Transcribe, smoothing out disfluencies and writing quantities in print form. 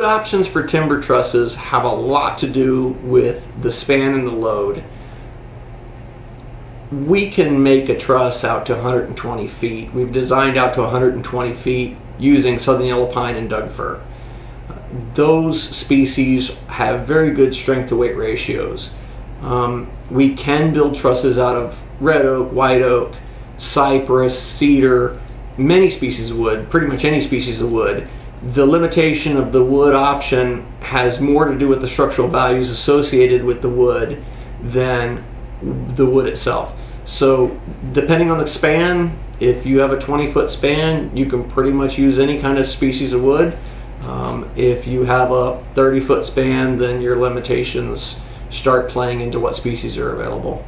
Wood options for timber trusses have a lot to do with the span and the load. We can make a truss out to 120 feet. We've designed out to 120 feet using Southern Yellow Pine and Douglas fir. Those species have very good strength to weight ratios. We can build trusses out of red oak, white oak, cypress, cedar, many species of wood, pretty much any species of wood. The limitation of the wood option has more to do with the structural values associated with the wood than the wood itself. So depending on the span, if you have a 20-foot span, you can pretty much use any kind of species of wood. If you have a 30-foot span, then your limitations start playing into what species are available.